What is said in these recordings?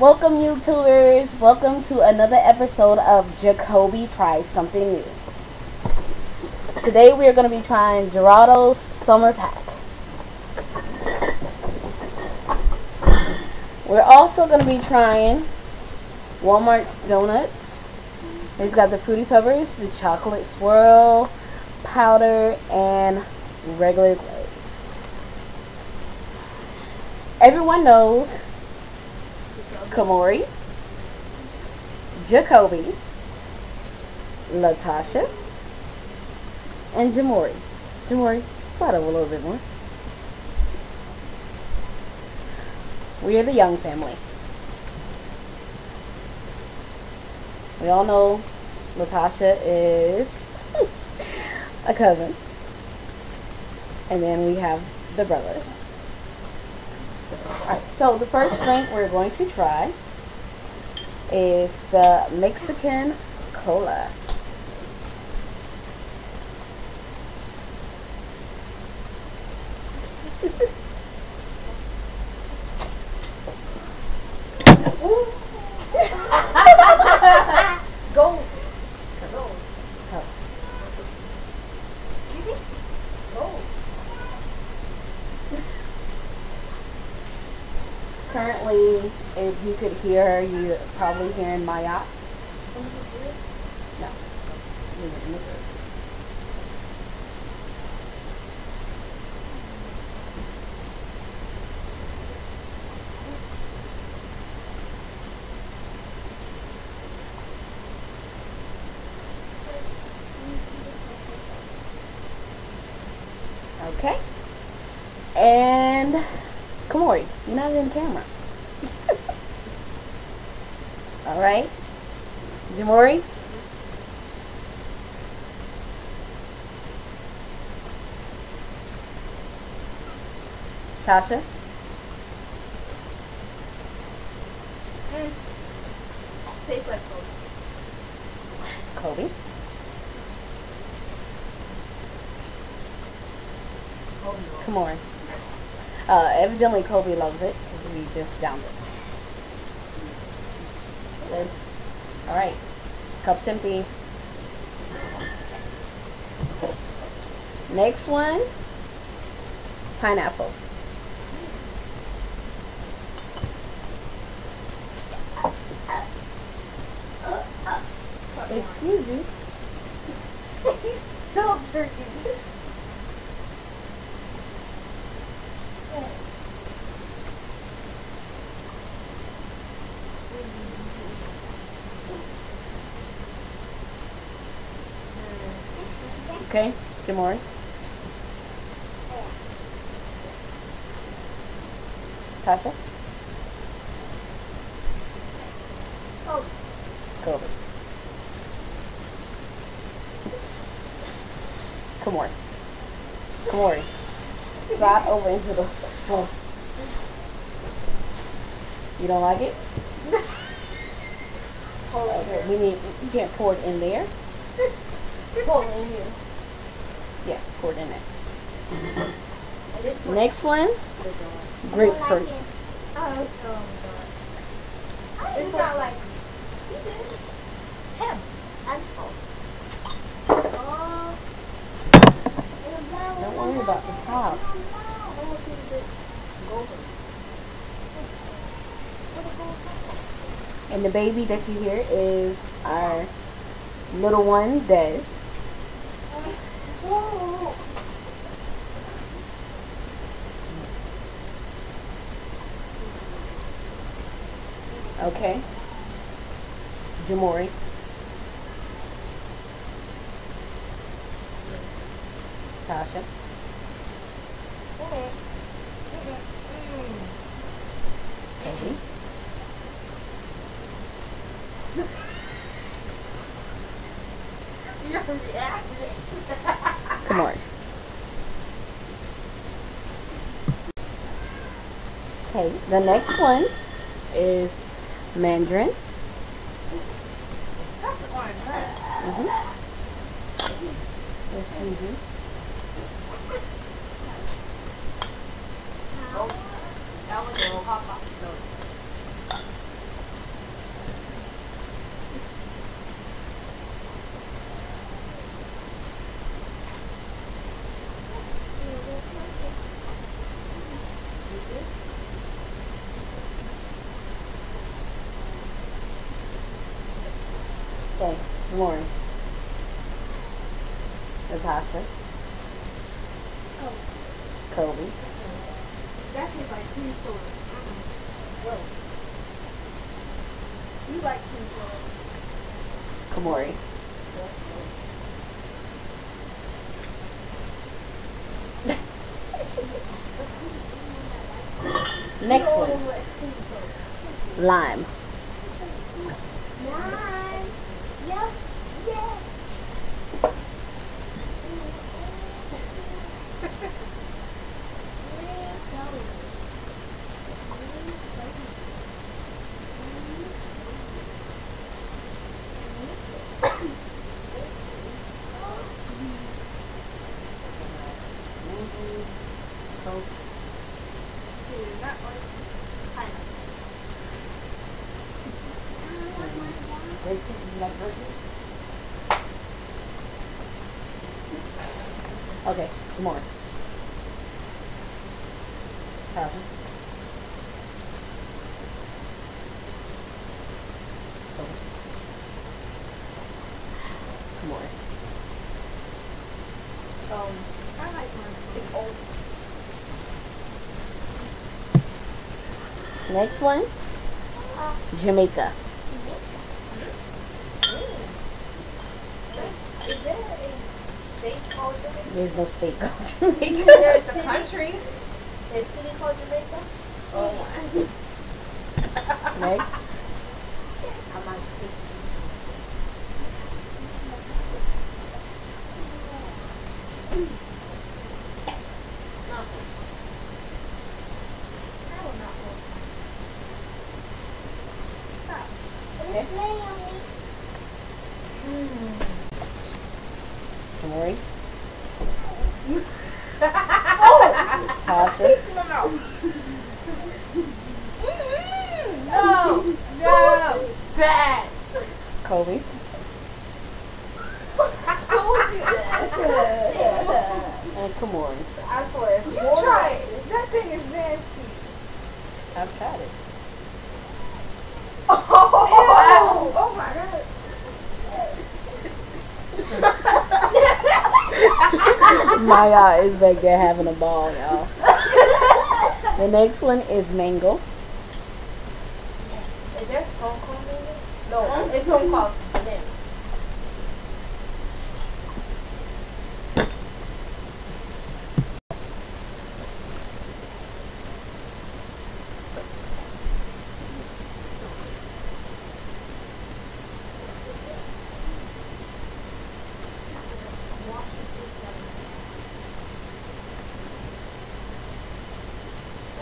Welcome, YouTubers. Welcome to another episode of Jacoby Tries Something New. Today we are going to be trying Jarritos Summer Pack. We're also going to be trying Walmart's donuts. It's got the Fruity Pebbles, the chocolate swirl, powder, and regular glaze. Everyone knows Kamori, Jacoby, Latasha, and Jamori. Jamori, slide over a little bit more. We are the Young Family. We all know Latasha is a cousin. And then we have the brothers. Alright, so the first drink we're going to try is the Mexican cola. Go. Hello. Oh. Go. Currently, if you could hear her, you're probably hearing my yacht. No. Okay. And Kamori, you're not in camera. Alright. Jamori? Tasha? Tastes like Kobe. Kobe? Come on. Evidently Kobe loves it because we just downed it. Good. Alright. Cup's empty. Next one. Pineapple. Excuse me. He's still jerking. Okay, Jamori. Tasha? Oh. Kobe. Kamori. Kamori. Slide over into the floor. You don't like it? Hold on here. You can't pour it in there. Pour it in here. Yeah, pour it in there. Next one, grapefruit. Oh, God. It's not like him. I'm cold. Don't worry about the pop. And the baby that you hear is our little one, Des. Whoa. Okay. Jamori. Tasha. Kobe. You're reacting. Come on. Okay, the next one is mandarin. That's orange, right? Oh, that was a little hot box. Okay, Lauren. Natasha. Oh. Kobe. That tastes like cream soda. Whoa. You like cream soda. Kamori. Next one. Lime. Lime. Yep. Yeah. Okay, come on. Happen. Come on. I like one. It's old. Next one. Jamaica. There's no state called Jamaica. There's a country. There's a city called Jamaica. Oh, wow. Next. Kobe. I told you that. And come on. I swear. You try it. That thing is nasty. I've tried it. Oh, oh, oh my God. Maya is back there having a ball, y'all. The next one is mango. Is that phone call? No, it's home coffee.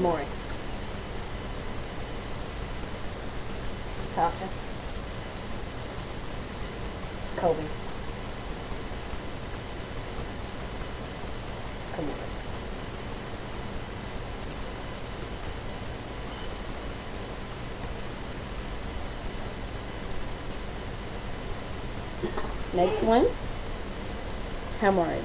Morning. Tasha. Kobe. Come on. Next one. Tamarind.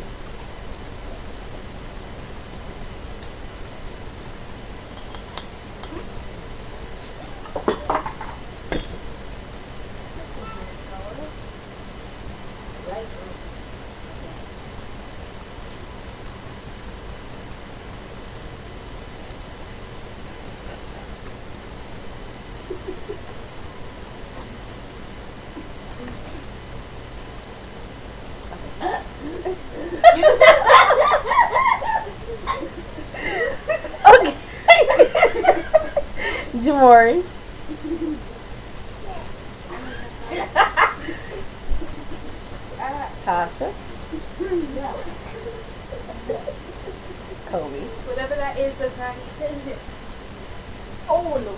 Jamori. Tasha. Kobe. Whatever that is does not need to. Oh, no.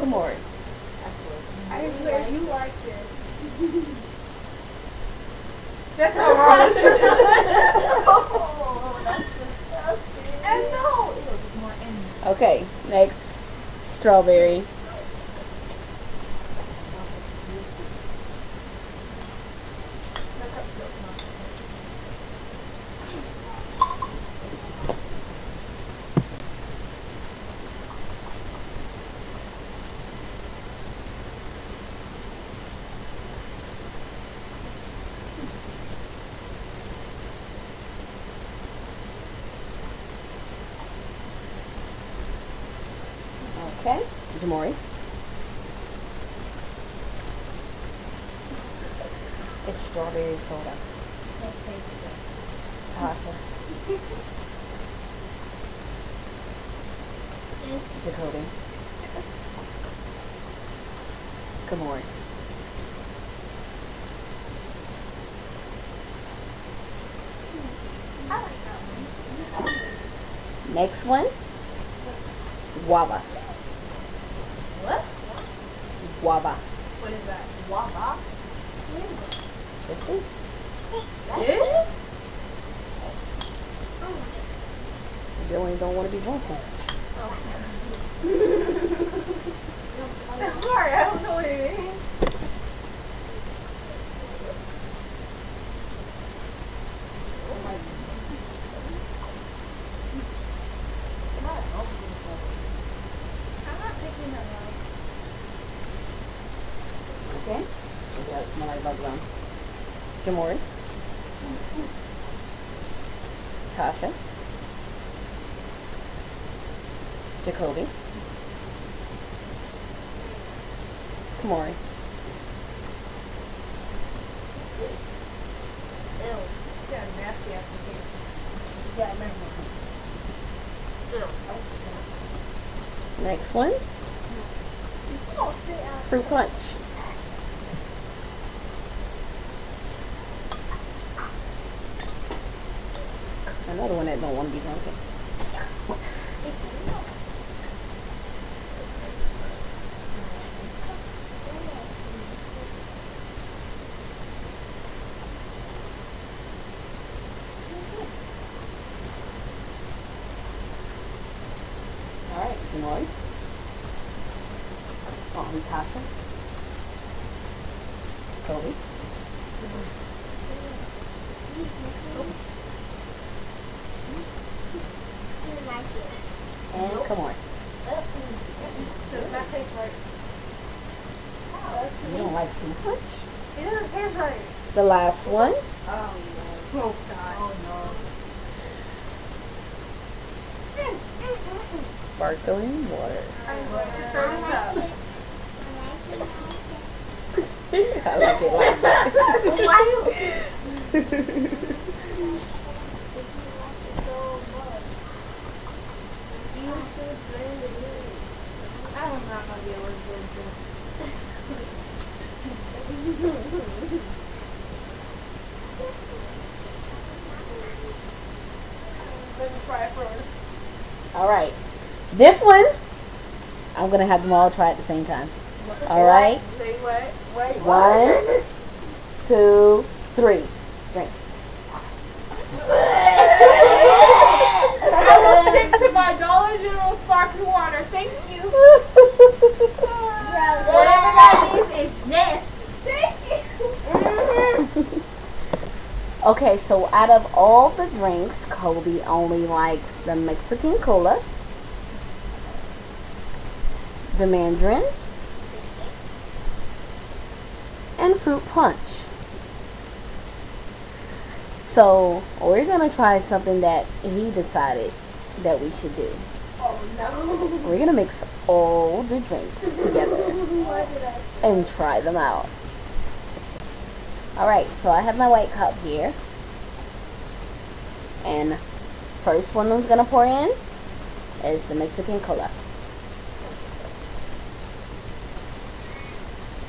Jamori. I swear you like it. That's not wrong. Oh, that's disgusting. And no. Okay, next, strawberry. Okay, Jamori. It's strawberry soda. That tastes good. Awesome. Jacoby. Jamori. I like that one. Next one. Guava. What? Guava. What is that? Guava? This? Dylan don't want to be drunk. Oh. I'm sorry, I don't know what it is. Okay. It does smell like bug gum. Jamori. Tasha. Jacoby. Jamori. Ew. Yeah, nasty application. Yeah, ew. Oh. Next one. Fruit punch. Another one that don't want to be drunk. All right, Jamori. Oh, Natasha. Kobe. And come on. Does that taste right? You don't like too much? It doesn't taste right. The last one. Oh no. Oh god. Oh no. Sparkling water. I like it like that. Why you? I'm not going to be able to do this. Let me try it first. Alright. This one, I'm going to have them all try at the same time. Alright? Say what? Wait. 1, 2, 3. Drink. I will stick to my Dollar General sparkling water. Thank you. Whatever that is, it's nasty. Thank you. Okay, so out of all the drinks, Kobe only liked the Mexican cola, the mandarin, and fruit punch. So we're gonna try something that he decided that we should do. Oh, no. We're gonna mix all the drinks together and try them out. Alright, so I have my white cup here, and first one I'm gonna pour in is the Mexican cola,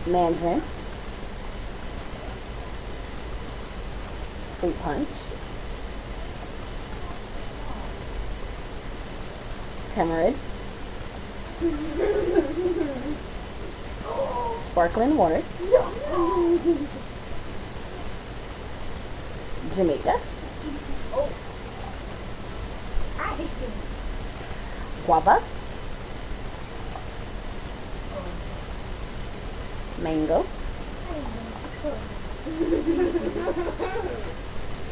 mandarin, fruit punch, tamarind, sparkling water, Jamaica, guava, mango,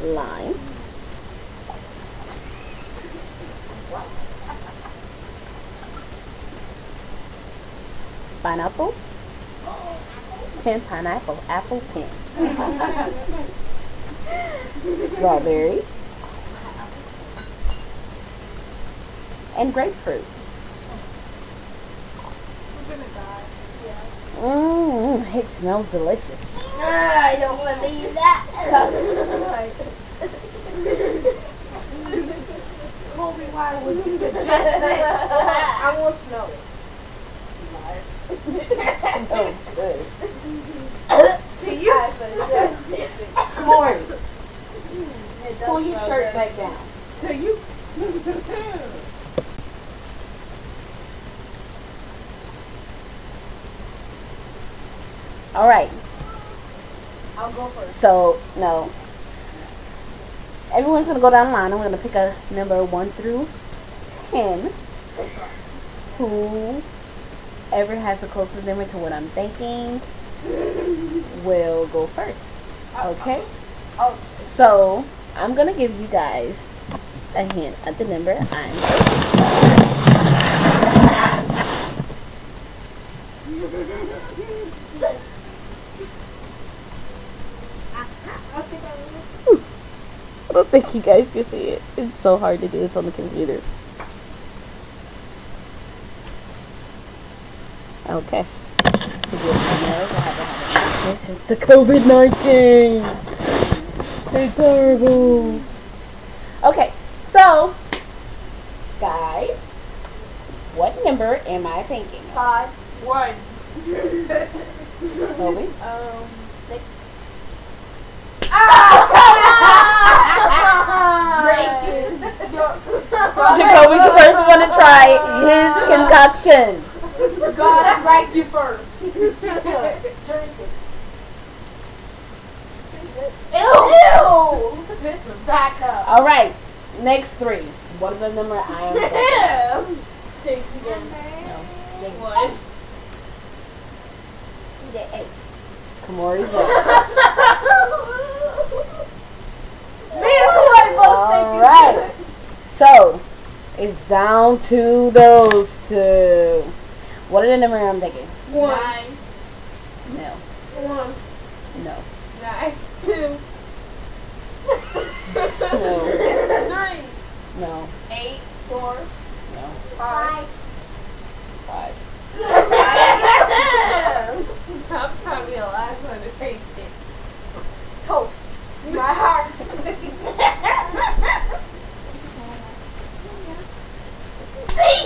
lime, pineapple, pin, pineapple, apple, pin, strawberry, and grapefruit. Mmm, it smells delicious. I don't want to use that. Colby, why would you suggest that? I won't smell it. Oh, good. To you. Corey, pull your shirt back down. To you. All right. I'll go first. So, no. Everyone's going to go down the line. I'm going to pick a number 1 through 10. Whoever has the closest number to what I'm thinking will go first. Okay? So, I'm going to give you guys a hint at the number I'm thinking. I don't think you guys can see it. It's so hard to do this on the computer. Okay. This is the COVID-19. It's horrible. Okay, so, guys, what number am I thinking? 5, 1. Kobe? 6. Jacoby's the first one to try his concoction. God, right you first. Ew! Back up. All right, next 3. What are the number I am? 6 again. No. 1. 8. Kamori's Alright, so it's down to those two. What are the numbers I'm thinking? 1. No. 1. No. 9. 2. No. 3. No. 8. 4. No. 5. 5. 5. I'm trying to be alive when I taste it. Toast. My heart. See?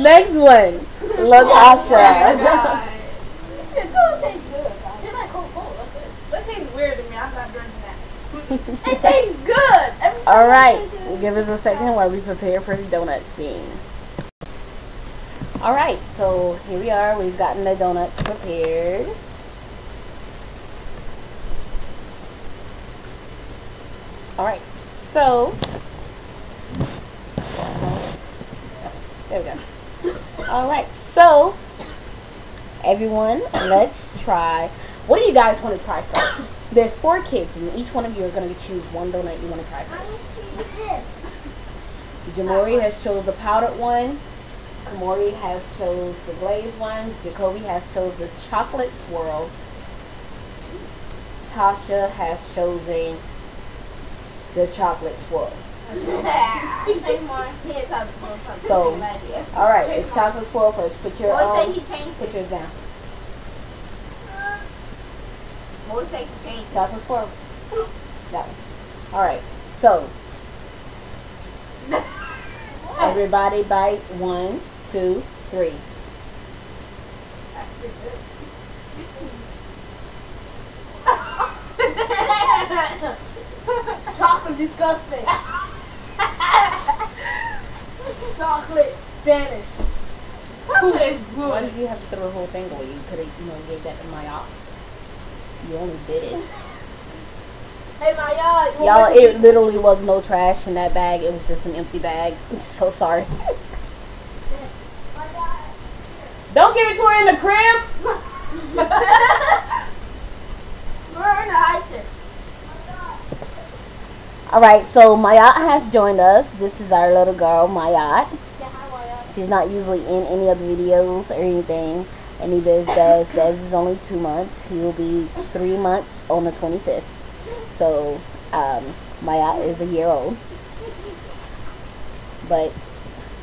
Next one. Look, Asha. It don't taste good. It tastes like Coca-Cola. That tastes weird to me. I'm not drinking that. It tastes good. All right. Give us a second while we prepare for the donut scene. All right. So here we are. We've gotten the donuts prepared. All right, so, there we go. All right, so, everyone, let's try. What do you guys want to try first? There's 4 kids, and each one of you are going to choose one donut you want to try first. Jamori has chose the powdered one. Kamori has chose the glazed one. Jacoby has chose the chocolate swirl. Tasha has chosen the chocolate swirl. So, all right, it's chocolate swirl first. Put your put yours down. Chocolate swirl. That one. All right. So, everybody bite 1, 2, 3. Chocolate disgusting. Chocolate vanish. Chocolate is good. Why did you have to throw the whole thing away? You could have, you know, gave that to my aunt. You only did it. Hey, my aunt. Y'all, it literally was no trash in that bag. It was just an empty bag. I'm so sorry. Don't give it to her in the crib. We're in the high chair. Alright, so Mayat has joined us. This is our little girl, Mayat. Yeah, hi, Mayat. She's not usually in any of the videos or anything. And neither is Dez. Dez is only 2 months. He will be 3 months on the 25th. So, Mayat is a year old. But,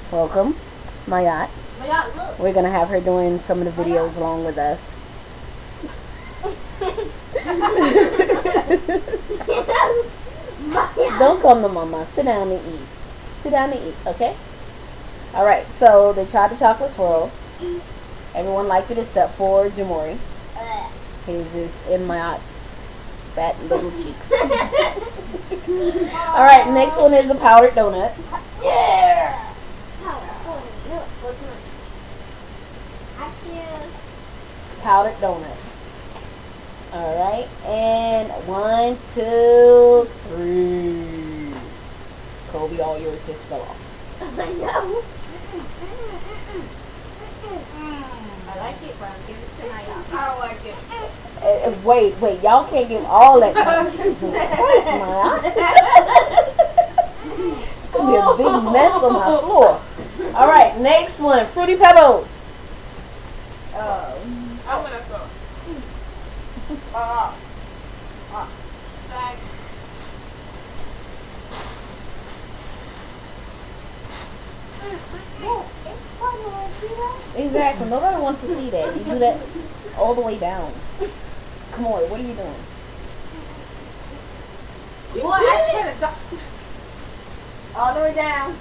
welcome, Mayat. We're gonna have her doing some of the videos along with us. Don't come to mama. Sit down and eat. Sit down and eat, okay? Alright, so they tried the chocolate swirl. Everyone liked it except for Jamori. His is in my aunt's fat little cheeks. Alright, next one is a powdered donut. Yeah! Powdered donut. Alright, and 1, 2, 3. Kobe, all yours just fell off. I know. I like it, but I'll give it to my aunt. I don't like it. Wait, y'all can't give all that time. Jesus Christ, my aunt. It's going to be a big mess on my floor. Alright, next one, Fruity Pebbles. I want to throw. Bag. Exactly. Nobody wants to see that. You do that all the way down. Come on, what are you doing? All the way down.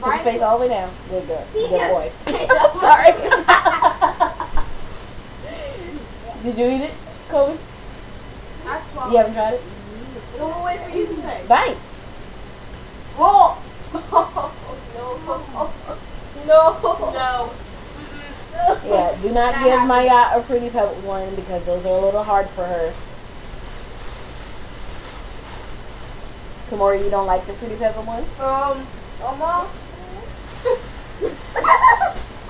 Put your face all the way down. Good girl. Good boy. I'm sorry. Did you eat it, Kobe? You haven't tried it? No, we'll wait for you to say. Bite. Roll. No. Yeah, do not give Maya a Fruity Pebble one because those are a little hard for her. Kamora, you don't like the Fruity Pebble one? Almost.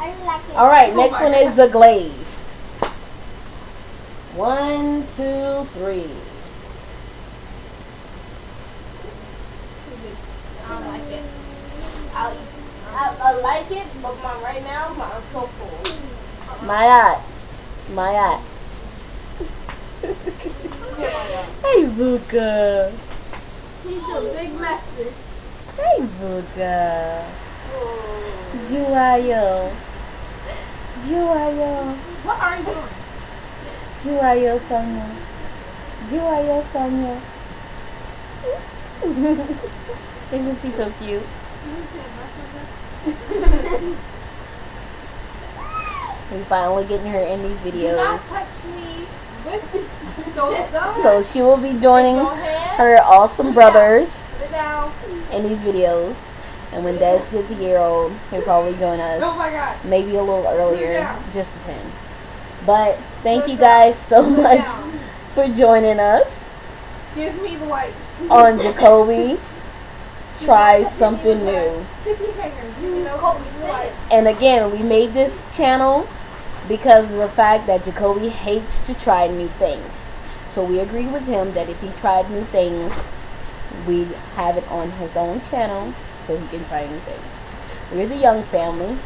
I like it. All right, next one is the glazed. 1, 2, 3. I don't like it. I like it, but right now, I'm so full. My aunt. Hey, Vuka. He's a big master. Hey, Vuka. Juayo. What are you doing? Juayo, Sonia. Isn't she so cute? We finally getting her in these videos. Do not touch me. So she will be joining her awesome brothers in these videos. And when Dad gets a year old, he'll probably join us. Oh my God. Maybe a little earlier. Just depend. But thank you guys so much for joining us. Give me the wipes. On Jacoby Tries Something New. And again, we made this channel because of the fact that Jacoby hates to try new things. So we agree with him that if he tried new things, we have it on his own channel so he can try new things. We're the Young Family.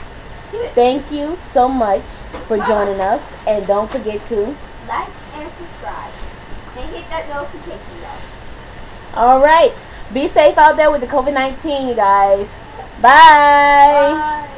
Thank you so much for joining us. And don't forget to like and subscribe. And hit that notification bell. Alright. Be safe out there with the COVID-19, you guys. Bye.